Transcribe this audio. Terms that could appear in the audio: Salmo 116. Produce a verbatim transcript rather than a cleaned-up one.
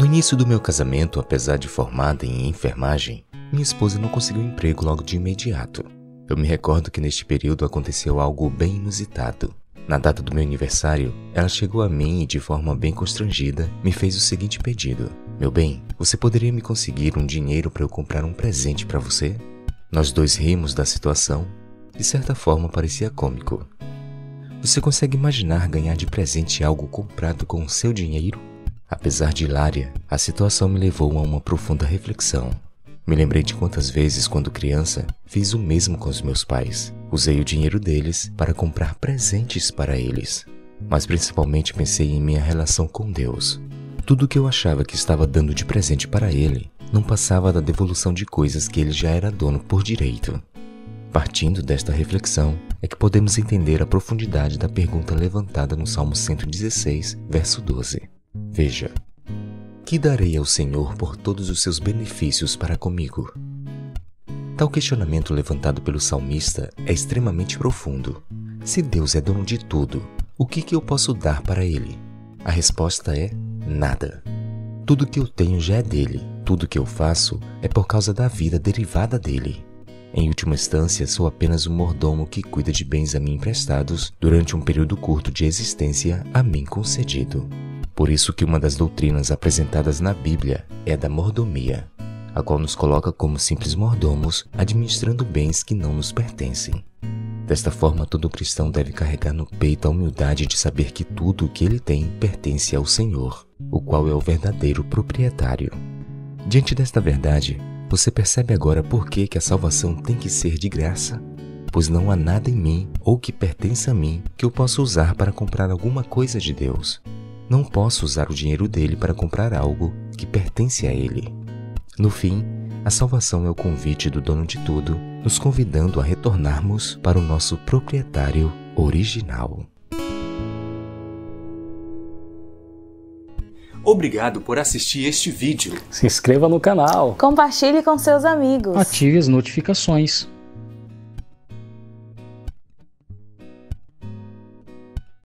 No início do meu casamento, apesar de formada em enfermagem, minha esposa não conseguiu emprego logo de imediato. Eu me recordo que neste período aconteceu algo bem inusitado. Na data do meu aniversário, ela chegou a mim e, de forma bem constrangida, me fez o seguinte pedido. Meu bem, você poderia me conseguir um dinheiro para eu comprar um presente para você? Nós dois rimos da situação. De certa forma, parecia cômico. Você consegue imaginar ganhar de presente algo comprado com o seu dinheiro? Apesar de hilária, a situação me levou a uma profunda reflexão. Me lembrei de quantas vezes, quando criança, fiz o mesmo com os meus pais. Usei o dinheiro deles para comprar presentes para eles. Mas principalmente pensei em minha relação com Deus. Tudo que eu achava que estava dando de presente para Ele não passava da devolução de coisas que Ele já era dono por direito. Partindo desta reflexão, é que podemos entender a profundidade da pergunta levantada no Salmo cento e dezesseis, verso doze. Veja. Que darei ao Senhor por todos os seus benefícios para comigo? Tal questionamento levantado pelo salmista é extremamente profundo. Se Deus é dono de tudo, o que que eu posso dar para Ele? A resposta é nada. Tudo que eu tenho já é dele. Tudo que eu faço é por causa da vida derivada dele. Em última instância, sou apenas um mordomo que cuida de bens a mim emprestados durante um período curto de existência a mim concedido. Por isso que uma das doutrinas apresentadas na Bíblia é a da mordomia, a qual nos coloca como simples mordomos administrando bens que não nos pertencem. Desta forma, todo cristão deve carregar no peito a humildade de saber que tudo o que ele tem pertence ao Senhor, o qual é o verdadeiro proprietário. Diante desta verdade, você percebe agora por que que a salvação tem que ser de graça? Pois não há nada em mim ou que pertença a mim que eu possa usar para comprar alguma coisa de Deus. Não posso usar o dinheiro dele para comprar algo que pertence a ele. No fim, a salvação é o convite do dono de tudo, nos convidando a retornarmos para o nosso proprietário original. Obrigado por assistir este vídeo. Se inscreva no canal. Compartilhe com seus amigos. Ative as notificações.